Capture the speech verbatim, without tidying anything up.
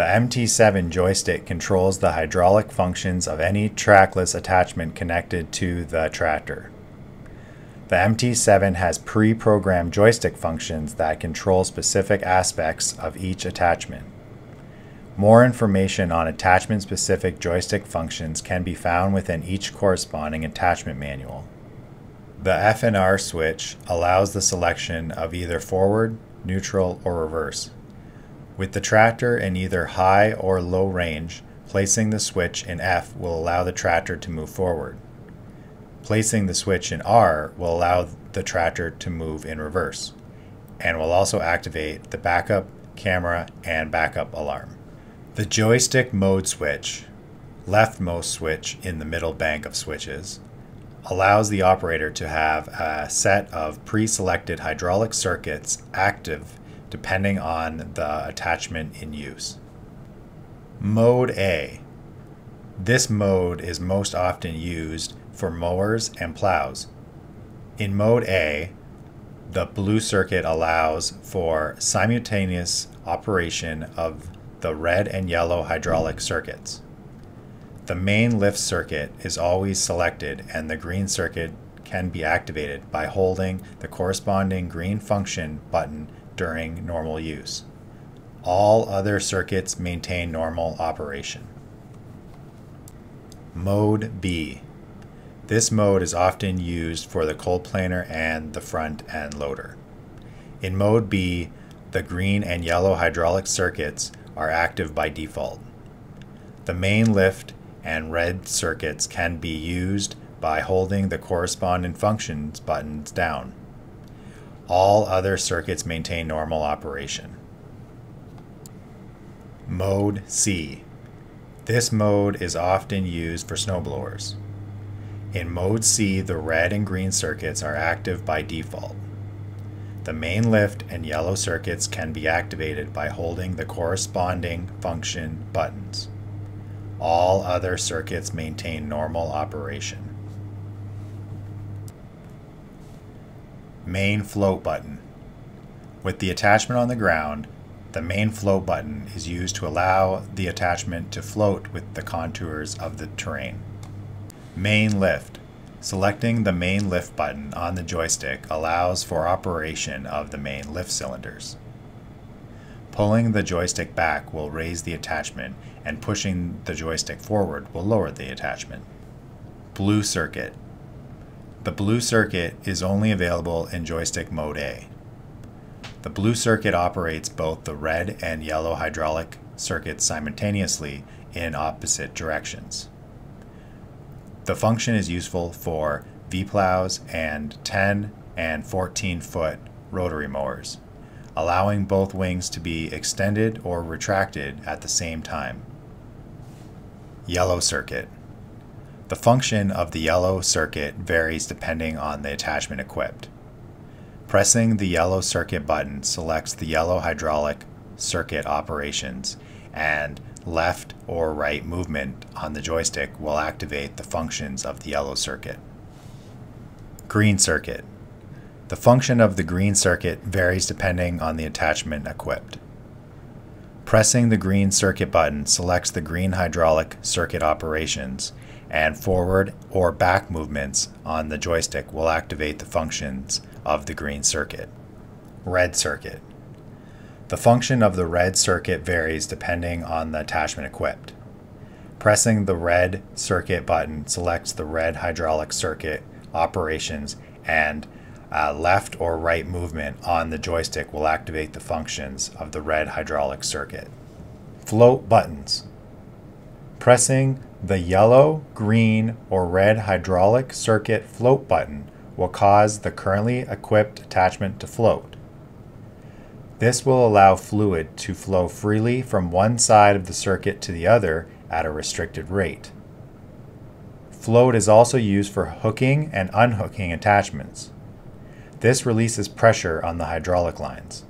The M T seven joystick controls the hydraulic functions of any trackless attachment connected to the tractor. The M T seven has pre-programmed joystick functions that control specific aspects of each attachment. More information on attachment-specific joystick functions can be found within each corresponding attachment manual. The F N R switch allows the selection of either forward, neutral, or reverse, with the tractor in either high or low range. Placing the switch in F will allow the tractor to move forward. Placing the switch in R will allow the tractor to move in reverse, and will also activate the backup camera and backup alarm. The joystick mode switch, leftmost switch in the middle bank of switches, allows the operator to have a set of pre-selected hydraulic circuits active depending on the attachment in use. Mode A. This mode is most often used for mowers and plows. In Mode A, the blue circuit allows for simultaneous operation of the red and yellow hydraulic circuits. The main lift circuit is always selected, and the green circuit can be activated by holding the corresponding green function button during normal use. All other circuits maintain normal operation. Mode B. This mode is often used for the cold planer and the front end loader. In Mode B, the green and yellow hydraulic circuits are active by default. The main lift and red circuits can be used by holding the corresponding functions buttons down. All other circuits maintain normal operation. Mode C. This mode is often used for snowblowers. In Mode C, the red and green circuits are active by default. The main lift and yellow circuits can be activated by holding the corresponding function buttons. All other circuits maintain normal operation. Main float button. With the attachment on the ground, the main float button is used to allow the attachment to float with the contours of the terrain. Main lift. Selecting the main lift button on the joystick allows for operation of the main lift cylinders. Pulling the joystick back will raise the attachment, and pushing the joystick forward will lower the attachment. Blue circuit. The blue circuit is only available in joystick mode A. The blue circuit operates both the red and yellow hydraulic circuits simultaneously in opposite directions. The function is useful for V-plows and ten and fourteen foot rotary mowers, allowing both wings to be extended or retracted at the same time. Yellow circuit. The function of the yellow circuit varies depending on the attachment equipped. Pressing the yellow circuit button selects the yellow hydraulic circuit operations, and left or right movement on the joystick will activate the functions of the yellow circuit. Green circuit. The function of the green circuit varies depending on the attachment equipped. Pressing the green circuit button selects the green hydraulic circuit operations, and forward or back movements on the joystick will activate the functions of the green circuit. Red circuit. The function of the red circuit varies depending on the attachment equipped. Pressing the red circuit button selects the red hydraulic circuit operations, and a left or right movement on the joystick will activate the functions of the red hydraulic circuit. Float buttons. Pressing the yellow, green, or red hydraulic circuit float button will cause the currently equipped attachment to float. This will allow fluid to flow freely from one side of the circuit to the other at a restricted rate. Float is also used for hooking and unhooking attachments. This releases pressure on the hydraulic lines.